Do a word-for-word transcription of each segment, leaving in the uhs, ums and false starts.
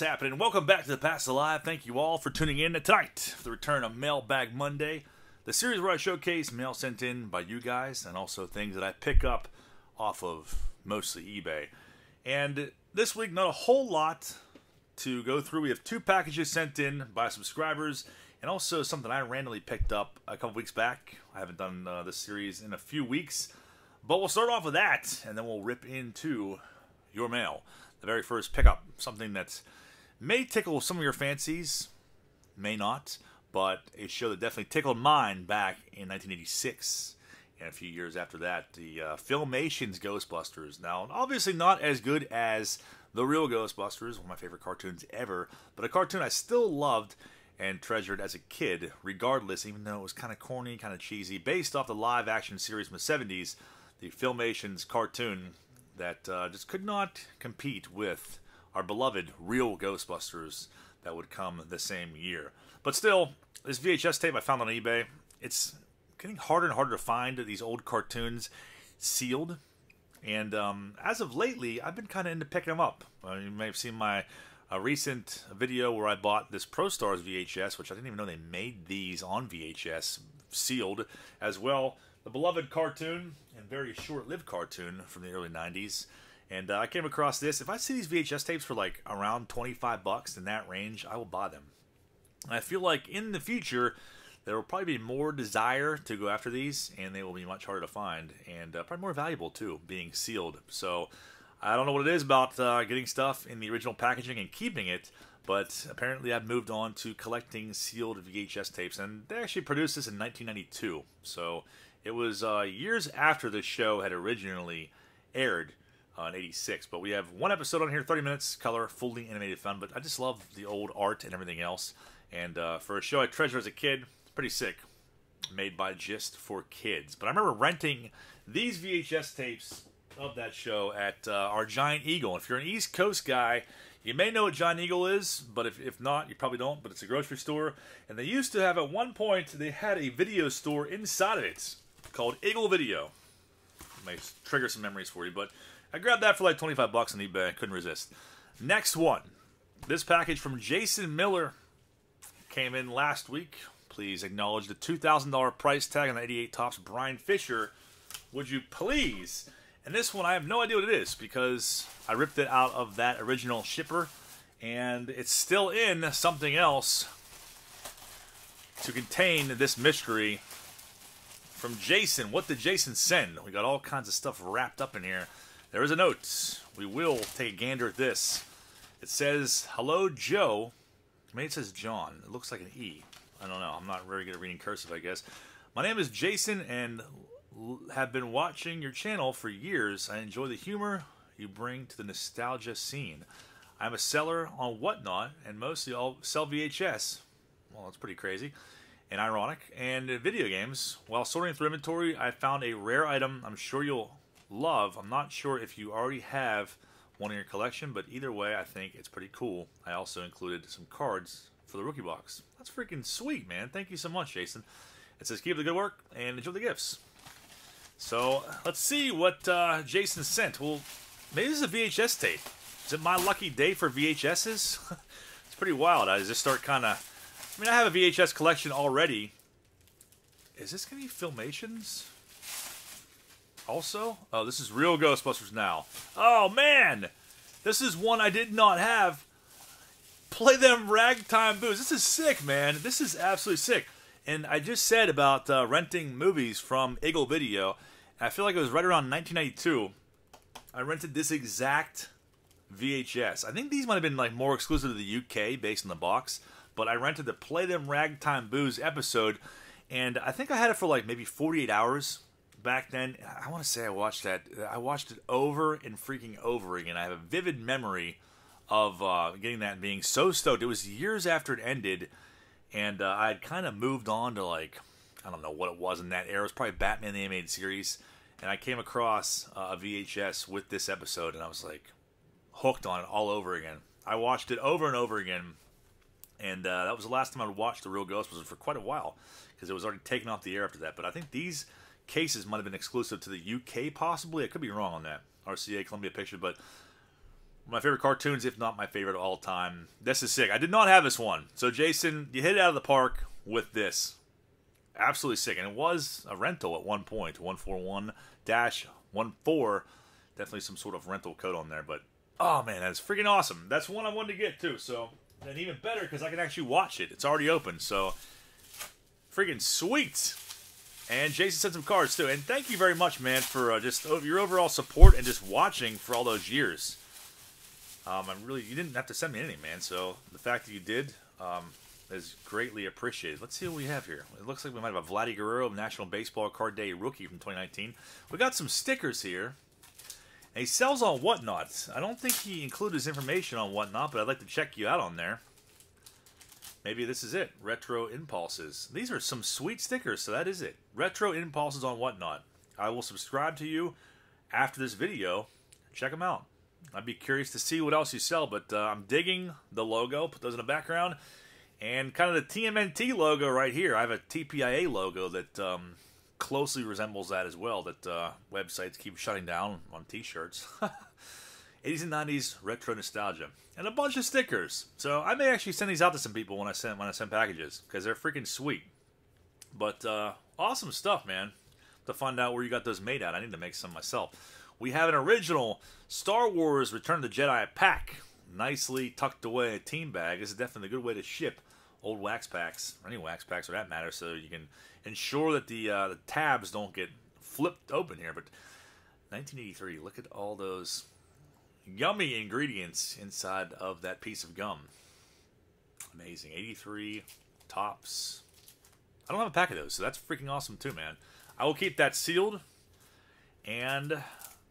What's happening? Welcome back to The Past Alive. Thank you all for tuning in tonight for the return of Mailbag Monday, the series where I showcase mail sent in by you guys and also things that I pick up off of mostly eBay. And this week, not a whole lot to go through. We have two packages sent in by subscribers and also something I randomly picked up a couple weeks back. I haven't done uh, this series in a few weeks, but we'll start off with that and then we'll rip into your mail. The very first pickup, something that may tickle some of your fancies, may not, but a show that definitely tickled mine back in nineteen eighty-six, and a few years after that, the uh, Filmation's Ghostbusters. Now, obviously not as good as The Real Ghostbusters, one of my favorite cartoons ever, but a cartoon I still loved and treasured as a kid, regardless, even though it was kind of corny, kind of cheesy, based off the live-action series from the seventies, the Filmation's cartoon that uh, just could not compete with our beloved Real Ghostbusters that would come the same year. But still, this V H S tape I found on eBay, it's getting harder and harder to find these old cartoons sealed. And um, as of lately, I've been kind of into picking them up. Uh, you may have seen my uh, recent video where I bought this ProStars V H S, which I didn't even know they made these on V H S sealed as well. The beloved cartoon and very short-lived cartoon from the early nineties. And uh, I came across this. If I see these V H S tapes for like around twenty-five bucks in that range, I will buy them. And I feel like in the future, there will probably be more desire to go after these, and they will be much harder to find, and uh, probably more valuable too, being sealed. So I don't know what it is about uh, getting stuff in the original packaging and keeping it, but apparently I've moved on to collecting sealed V H S tapes, and they actually produced this in nineteen ninety-two. So it was uh, years after the show had originally aired uh, in eighty-six, but we have one episode on here, thirty minutes, color, fully animated fun, but I just love the old art and everything else, and uh, for a show I treasure as a kid, pretty sick, made by Just for Kids. But I remember renting these V H S tapes of that show at uh, our Giant Eagle. If you're an East Coast guy, you may know what Giant Eagle is, but if, if not, you probably don't, but it's a grocery store, and they used to have, at one point, they had a video store inside of it called Eagle Video. It may trigger some memories for you, but I grabbed that for like twenty-five bucks on eBay. I couldn't resist. Next one. This package from Jason Miller came in last week. Please acknowledge the two thousand dollar price tag on the eighty-eight Topps Brian Fisher. Would you please? And this one, I have no idea what it is because I ripped it out of that original shipper, and it's still in something else to contain this mystery. From Jason, what did Jason send? We got all kinds of stuff wrapped up in here. There is a note. We will take a gander at this. It says, hello, Joe. Maybe it says John. It looks like an E. I don't know. I'm not very good at reading cursive, I guess. My name is Jason and have been watching your channel for years. I enjoy the humor you bring to the nostalgia scene. I'm a seller on Whatnot and mostly I'll sell V H S. Well, that's pretty crazy and ironic, and video games. While sorting through inventory, I found a rare item I'm sure you'll love. I'm not sure if you already have one in your collection, but either way, I think it's pretty cool. I also included some cards for the rookie box. That's freaking sweet, man. Thank you so much, Jason. It says, keep up the good work and enjoy the gifts. So, let's see what uh, Jason sent. Well, maybe this is a V H S tape. Is it my lucky day for V H Ss? It's pretty wild. I just start kind of... I mean, I have a V H S collection already. Is this going to be Filmation's also? Oh, this is Real Ghostbusters now. Oh, man! This is one I did not have. Play Them Ragtime Booze. This is sick, man. This is absolutely sick. And I just said about uh, renting movies from Eagle Video. I feel like it was right around nineteen ninety-two. I rented this exact V H S. I think these might have been like more exclusive to the U K based on the box. But I rented the Play Them Ragtime Booze episode, and I think I had it for like maybe forty-eight hours back then. I want to say I watched that. I watched it over and freaking over again. I have a vivid memory of uh, getting that and being so stoked. It was years after it ended, and uh, I had kind of moved on to like, I don't know what it was in that era. It was probably Batman the Animated Series, and I came across uh, a V H S with this episode, and I was like hooked on it all over again. I watched it over and over again. And uh, that was the last time I would watch The Real Ghostbusters for quite a while, because it was already taken off the air after that. But I think these cases might have been exclusive to the U K, possibly. I could be wrong on that. R C A, Columbia Pictures. But my favorite cartoons, if not my favorite of all time. This is sick. I did not have this one. So, Jason, you hit it out of the park with this. Absolutely sick. And it was a rental at one point. one four one dash one four. Definitely some sort of rental code on there. But, oh, man, that's freaking awesome. That's one I wanted to get, too. So, and even better because I can actually watch it. It's already open. So, freaking sweet. And Jason sent some cards, too. And thank you very much, man, for uh, just your overall support and just watching for all those years. Um, I'm really, you didn't have to send me anything, man. So the fact that you did um, is greatly appreciated. Let's see what we have here. It looks like we might have a Vladdy Guerrero National Baseball Card Day rookie from twenty nineteen. We got some stickers here. And he sells on Whatnot. I don't think he included his information on Whatnot, but I'd like to check you out on there. Maybe this is it. Retro Impulses. These are some sweet stickers, so that is it. Retro Impulses on Whatnot. I will subscribe to you after this video. Check them out. I'd be curious to see what else you sell, but uh, I'm digging the logo. Put those in the background. And kind of the T M N T logo right here. I have a T P I A logo that um, closely resembles that as well, that uh, websites keep shutting down on T-shirts. eighties and nineties retro nostalgia. And a bunch of stickers. So I may actually send these out to some people when I send, when I send packages, because they're freaking sweet. But uh, awesome stuff, man, to find out where you got those made at. I need to make some myself. We have an original Star Wars Return of the Jedi pack, nicely tucked away in a team bag. This is definitely a good way to ship old wax packs, or any wax packs for that matter, so you can ensure that the, uh, the tabs don't get flipped open here. But nineteen eighty-three, look at all those yummy ingredients inside of that piece of gum. Amazing. eighty-three, Tops. I don't have a pack of those, so that's freaking awesome too, man. I will keep that sealed, and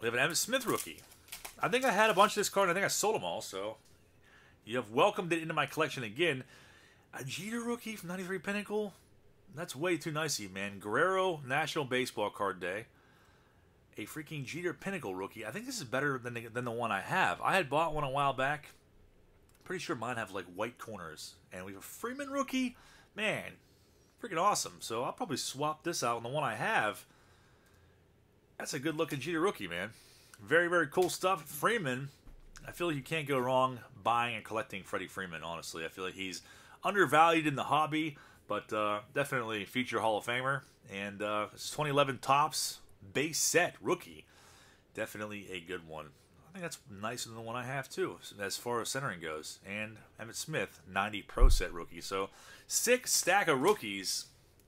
we have an Emmett Smith rookie. I think I had a bunch of this card, and I think I sold them all, so you have welcomed it into my collection again. A Jeter rookie from ninety-three Pinnacle? That's way too nice of you, man. Guerrero National Baseball Card Day. A freaking Jeter Pinnacle rookie. I think this is better than the, than the one I have. I had bought one a while back. Pretty sure mine have, like, white corners. And we have a Freeman rookie. Man, freaking awesome. So I'll probably swap this out, and the one I have, that's a good-looking Jeter rookie, man. Very, very cool stuff. Freeman, I feel like you can't go wrong buying and collecting Freddie Freeman, honestly. I feel like he's undervalued in the hobby, but uh, definitely future Hall of Famer. And uh, it's twenty eleven Topps base set rookie. Definitely a good one. I think that's nicer than the one I have, too, as far as centering goes. And Emmett Smith, ninety pro set rookie. So, six stack of rookies.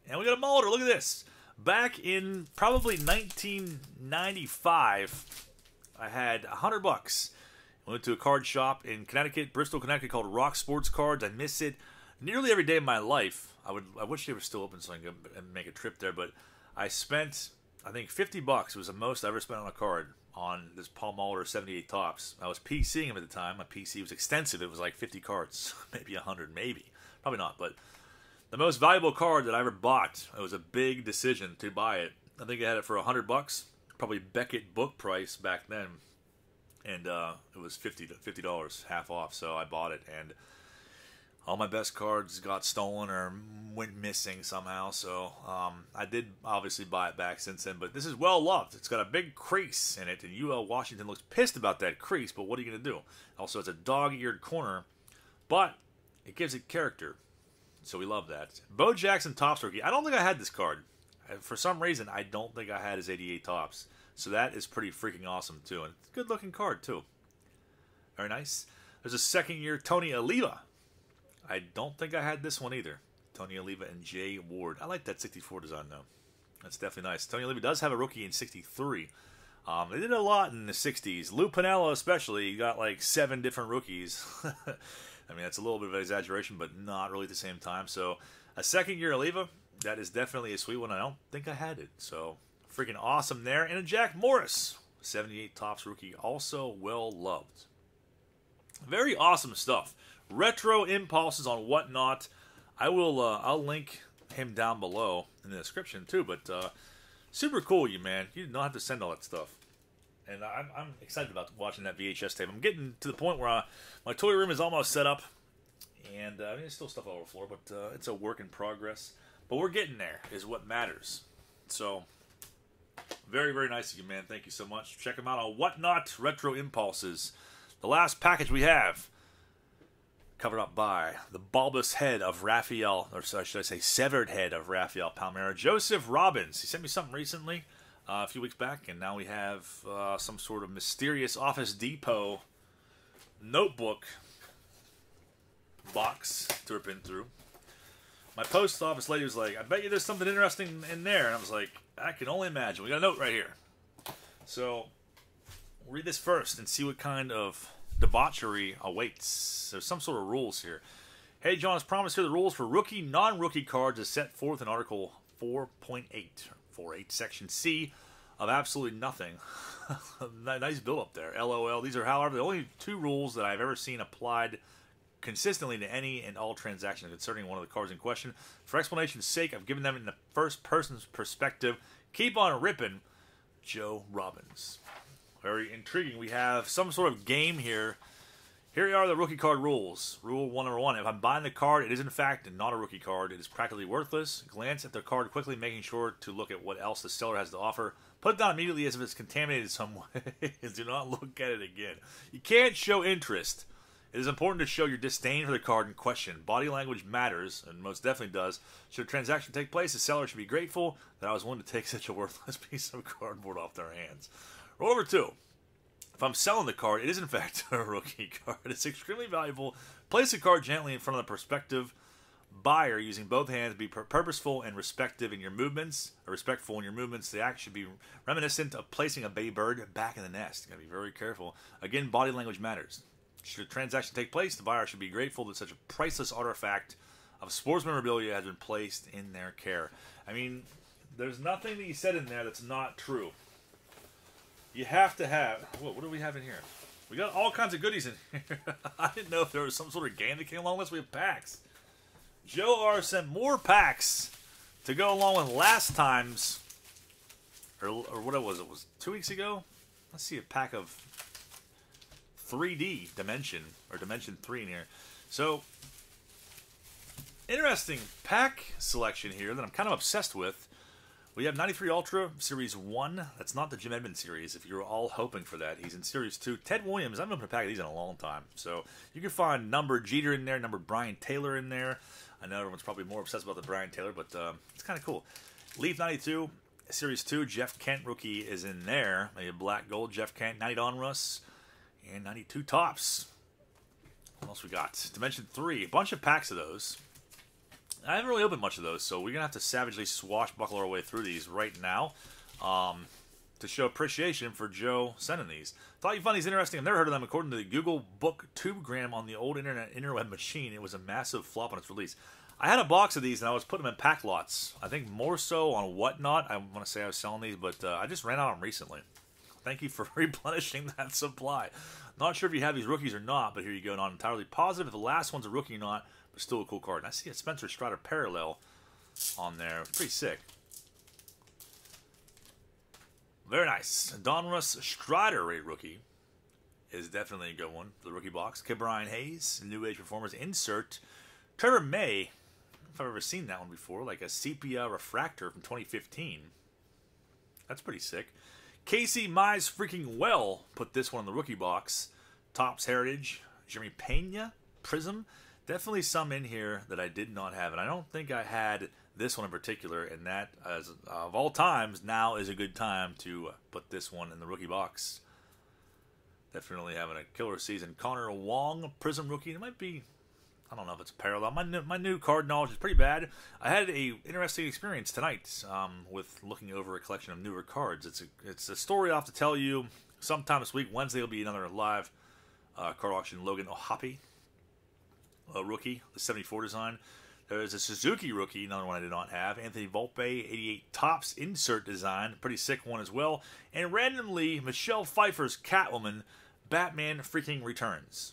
And we got a Mulder. Look at this. Back in probably nineteen ninety-five, I had a hundred bucks. I went to a card shop in Connecticut, Bristol, Connecticut, called Rock Sports Cards. I miss it nearly every day of my life. I would, I wish they were still open so I could make a trip there, but I spent, I think, fifty bucks was the most I ever spent on a card on this Paul Mulder seventy-eight Topps. I was PCing him at the time. My P C was extensive. It was like fifty cards, maybe a hundred, maybe. Probably not, but the most valuable card that I ever bought, it was a big decision to buy it. I think I had it for a hundred bucks, probably Beckett book price back then. And uh, it was fifty dollars, half off, so I bought it. And all my best cards got stolen or went missing somehow. So um, I did obviously buy it back since then, but this is well loved. It's got a big crease in it, and U L Washington looks pissed about that crease, but what are you going to do? Also, it's a dog-eared corner, but it gives it character. So we love that. Bo Jackson Topps rookie. I don't think I had this card. For some reason, I don't think I had his eighty-eight Topps. So that is pretty freaking awesome, too. And it's a good-looking card, too. Very nice. There's a second-year Tony Oliva. I don't think I had this one either. Tony Oliva and Jay Ward. I like that sixty-four design, though. That's definitely nice. Tony Oliva does have a rookie in sixty-three. Um, they did a lot in the sixties. Lou Pinello especially. You got, like, seven different rookies. I mean, that's a little bit of an exaggeration, but not really at the same time. So, a second-year Oliva, that is definitely a sweet one. I don't think I had it. So, freaking awesome there. And a Jack Morris, seventy-eight Topps rookie, also well-loved. Very awesome stuff. Retro Impulses on Whatnot. I will, uh, I'll link him down below in the description, too. But, uh, super cool, you, man. You don't have to send all that stuff. And I'm, I'm excited about watching that V H S tape. I'm getting to the point where I, my toy room is almost set up. And uh, I mean, there's still stuff all over the floor, but uh, it's a work in progress. But we're getting there is what matters. So, very, very nice of you, man. Thank you so much. Check them out on Whatnot, Retro Impulses. The last package we have, covered up by the bulbous head of Raphael, or sorry, should I say severed head of Raphael Palmeira, Joseph Robbins. He sent me something recently, uh, a few weeks back, and now we have uh, some sort of mysterious Office Depot notebook box to rip in through. My post office lady was like, I bet you there's something interesting in there. And I was like, I can only imagine. We got a note right here. So, we'll read this first and see what kind of debauchery awaits. There's some sort of rules here. Hey, John, as promised, here are the rules for rookie, non-rookie cards as set forth in Article four point eight, Section C of absolutely nothing. Nice build-up there. L O L. These are, however, the only two rules that I've ever seen applied consistently to any and all transactions concerning one of the cards in question. For explanation's sake, I've given them in the first person's perspective. Keep on ripping, Joe Robbins. Very intriguing. We have some sort of game here. Here are the rookie card rules. Rule one, number one. If I'm buying the card, it is in fact not a rookie card. It is practically worthless. Glance at the card quickly, making sure to look at what else the seller has to offer. Put it down immediately as if it's contaminated in some way. Do not look at it again. You can't show interest. It is important to show your disdain for the card in question. Body language matters, and most definitely does. Should a transaction take place, the seller should be grateful that I was willing to take such a worthless piece of cardboard off their hands. Rule number two. If I'm selling the card, it is in fact a rookie card. It's extremely valuable. Place the card gently in front of the prospective buyer using both hands. Be purposeful and respectful in your movements. Or respectful in your movements. The act should be reminiscent of placing a bay bird back in the nest. Gotta be very careful. Again, body language matters. Should a transaction take place, the buyer should be grateful that such a priceless artifact of sports memorabilia has been placed in their care. I mean, there's nothing that you said in there that's not true. You have to have... Whoa, what do we have in here? We got all kinds of goodies in here. I didn't know if there was some sort of game that came along with this. We have packs. Joe R. sent more packs to go along with last time's... Or, or what was it? Was it two weeks ago? Let's see a pack of... three D Dimension, or Dimension three in here. So, interesting pack selection here that I'm kind of obsessed with. We have ninety-three Ultra, Series one. That's not the Jim Edmund series, if you're all hoping for that. He's in Series two. Ted Williams, I haven't opened a pack of these in a long time. So, you can find numbered Jeter in there, numbered Brian Taylor in there. I know everyone's probably more obsessed about the Brian Taylor, but um, it's kind of cool. Leaf ninety-two, Series two. Jeff Kent, rookie, is in there. Maybe a black gold Jeff Kent, ninety Donruss. And ninety-two Tops. What else we got? Dimension three. A bunch of packs of those. I haven't really opened much of those, so we're going to have to savagely swashbuckle our way through these right now um, to show appreciation for Joe sending these. Thought you found these interesting. I've never heard of them. According to the Google Book Tubegram on the old internet interweb machine, it was a massive flop on its release. I had a box of these, and I was putting them in pack lots. I think more so on Whatnot. I want to say I was selling these, but uh, I just ran out of them recently. Thank you for replenishing that supply. Not sure if you have these rookies or not, but here you go. Not entirely positive if the last one's a rookie or not, but still a cool card. And I see a Spencer Strider parallel on there. Pretty sick. Very nice. Donruss Strider, a rookie, is definitely a good one. The rookie box. Kid Brian Hayes, New Age Performers insert. Trevor May, if I've ever seen that one before, like a sepia refractor from twenty fifteen. That's pretty sick. Casey Mize freaking well put this one in the rookie box. Topps Heritage, Jeremy Pena, Prism. Definitely some in here that I did not have, and I don't think I had this one in particular, and that, as of all times, now is a good time to put this one in the rookie box. Definitely having a killer season. Connor Wong, Prism rookie. It might be... I don't know if it's a parallel. My new, my new card knowledge is pretty bad. I had a interesting experience tonight um, with looking over a collection of newer cards. It's a, it's a story I'll have to tell you sometime this week. Wednesday will be another live uh, card auction. Logan O'Hoppe, a rookie, the seventy-four design. There's a Suzuki rookie, another one I did not have. Anthony Volpe, eighty-eight Tops insert design. Pretty sick one as well. And randomly, Michelle Pfeiffer's Catwoman, Batman freaking Returns.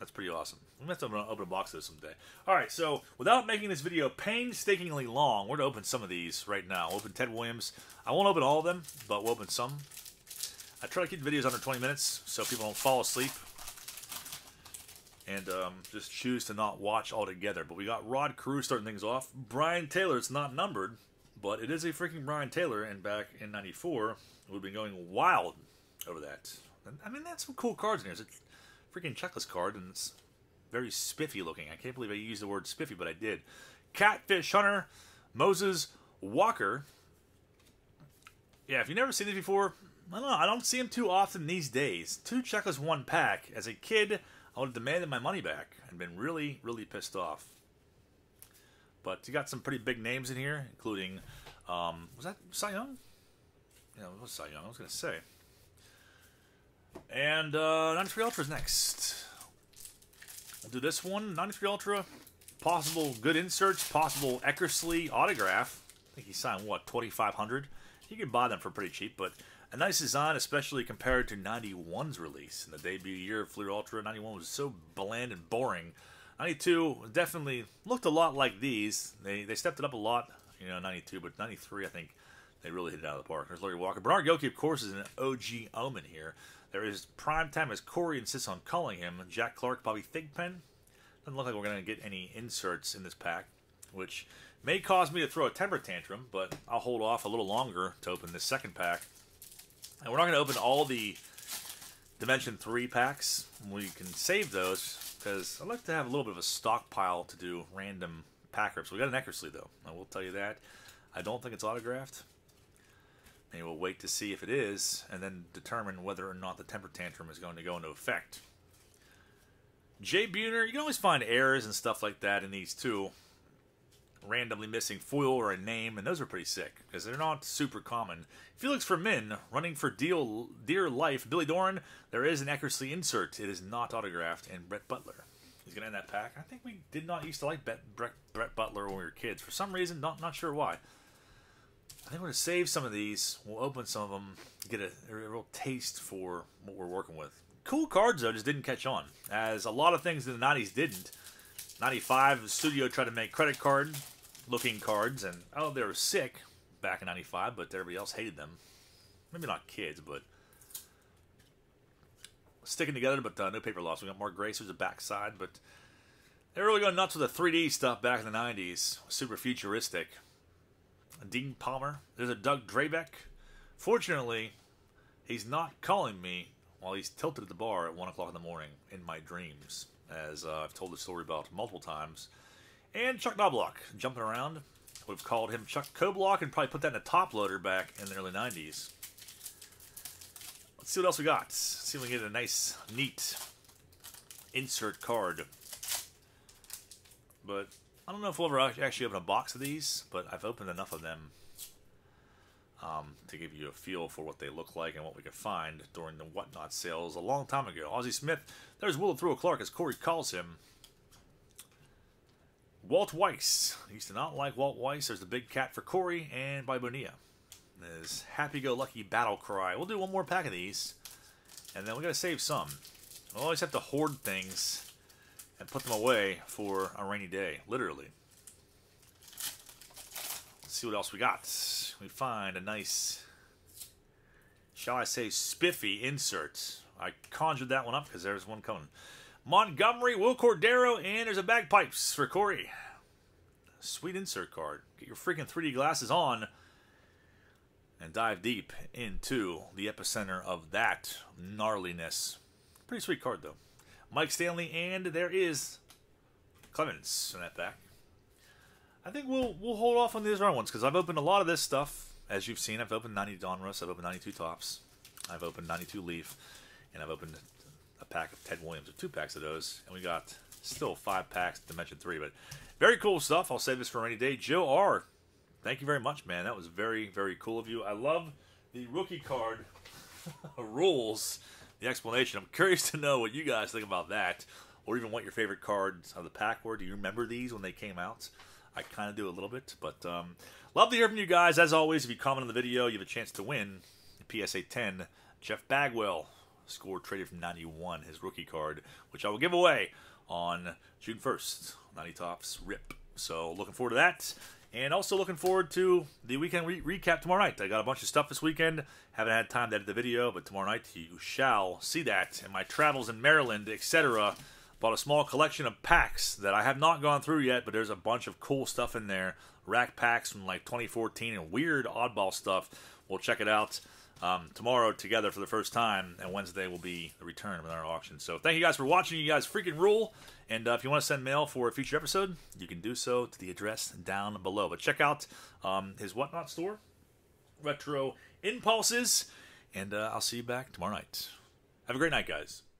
That's pretty awesome. I'm going to have to open a box of those someday. Alright, so without making this video painstakingly long, we're going to open some of these right now. We'll open Ted Williams. I won't open all of them, but we'll open some. I try to keep the videos under twenty minutes so people don't fall asleep and um, just choose to not watch altogether. But we got Rod Carew starting things off. Brian Taylor, it's not numbered, but it is a freaking Brian Taylor, and back in ninety-four, we've been going wild over that. I mean, that's some cool cards in here. It's a freaking checklist card, and it's very spiffy looking. I can't believe I used the word spiffy, but I did. Catfish Hunter, Moses Walker. Yeah, if you've never seen this before, I don't know. I don't see them too often these days. Two checklists, one pack. As a kid, I would have demanded my money back and been really, really pissed off. But you got some pretty big names in here, including, um, was that Cy Young? Yeah, it was Cy Young, I was going to say. And uh, ninety-three Ultra is next. I'll do this one. ninety-three Ultra, possible good inserts, possible Eckersley autograph. I think he signed, what, twenty-five hundred? You can buy them for pretty cheap, but a nice design, especially compared to ninety-one's release. In the debut year of Fleer Ultra, ninety-one was so bland and boring. ninety-two definitely looked a lot like these. They they stepped it up a lot, you know, ninety-two, but ninety-three, I think they really hit it out of the park. There's Larry Walker. Bernard Goki, of course, is an O G omen here. There is prime time, as Corey insists on calling him. Jack Clark, Bobby Thigpen. Doesn't look like we're going to get any inserts in this pack, which may cause me to throw a temper tantrum, but I'll hold off a little longer to open this second pack. And we're not going to open all the Dimension three packs. We can save those, because I like to have a little bit of a stockpile to do random pack rips. We got an Eckersley, though. I will tell you that. I don't think it's autographed. Maybe we'll wait to see if it is, and then determine whether or not the temper tantrum is going to go into effect. Jay Buhner, you can always find errors and stuff like that in these two. Randomly missing foil or a name, and those are pretty sick because they're not super common. Felix Vermin, Running for deal, Dear Life, Billy Doran. There is an Eckersley insert. It is not autographed. And Brett Butler. He's going to end that pack. I think we did not used to like Brett, Brett, Brett Butler when we were kids. For some reason, not, not sure why. I think we're going to save some of these. We'll open some of them, get a, a real taste for what we're working with. Cool cards, though, just didn't catch on, as a lot of things in the nineties didn't. ninety-five, the studio tried to make credit card looking cards, and oh, they were sick back in ninety-five, but everybody else hated them. Maybe not kids, but sticking together, but uh, no paper loss. We got Mark Gracer's a backside, but they were really going nuts with the three D stuff back in the nineties. Super futuristic. Dean Palmer. There's a Doug Drabeck. Fortunately, he's not calling me while he's tilted at the bar at one o'clock in the morning in my dreams, as uh, I've told the story about multiple times. And Chuck Knobloch, jumping around. Would have called him Chuck Knobloch and probably put that in a top loader back in the early nineties. Let's see what else we got. Let's see if we can get a nice, neat insert card. But I don't know if we'll ever actually open a box of these, but I've opened enough of them um, to give you a feel for what they look like and what we could find during the Whatnot sales a long time ago. Ozzie Smith, there's Willow Thrill Clark, as Corey calls him. Walt Weiss. I used to not like Walt Weiss. There's the big cat for Corey, and by Bonilla. There's Happy-Go-Lucky Battle Cry. We'll do one more pack of these, and then we got to save some. We'll always have to hoard things and put them away for a rainy day, literally. Let's see what else we got. We find a nice, shall I say, spiffy insert. I conjured that one up because there's one coming. Montgomery, Will Cordero, and there's a bagpipes for Corey. Sweet insert card. Get your freaking three D glasses on and dive deep into the epicenter of that gnarliness. Pretty sweet card, though. Mike Stanley, and there is Clemens in that pack. I think we'll we'll hold off on these other ones, because I've opened a lot of this stuff. As you've seen, I've opened ninety Donruss, I've opened ninety-two Tops, I've opened ninety-two Leaf, and I've opened a pack of Ted Williams, or two packs of those, and we got still five packs, Dimension three, but very cool stuff. I'll save this for a rainy day. Joe R., thank you very much, man. That was very, very cool of you. I love the rookie card rules, the explanation. I'm curious to know what you guys think about that, or even what your favorite cards of the pack were. Do you remember these when they came out? I kind of do a little bit, but um, love to hear from you guys. As always, if you comment on the video, you have a chance to win the P S A ten Jeff Bagwell score traded from ninety-one, his rookie card, which I will give away on June first. ninety Tops rip. So looking forward to that, and also looking forward to the weekend re recap tomorrow night. I got a bunch of stuff this weekend. Haven't had time to edit the video, but tomorrow night you shall see that. And my travels in Maryland, et cetera. Bought a small collection of packs that I have not gone through yet, but there's a bunch of cool stuff in there. Rack packs from like twenty fourteen and weird oddball stuff. We'll check it out. um, tomorrow together for the first time, and Wednesday will be the return of our auction. So thank you guys for watching. You guys freaking rule. And uh, if you want to send mail for a future episode, you can do so to the address down below. But check out um, his Whatnot store, Retro Impulses, and uh, I'll see you back tomorrow night. Have a great night, guys.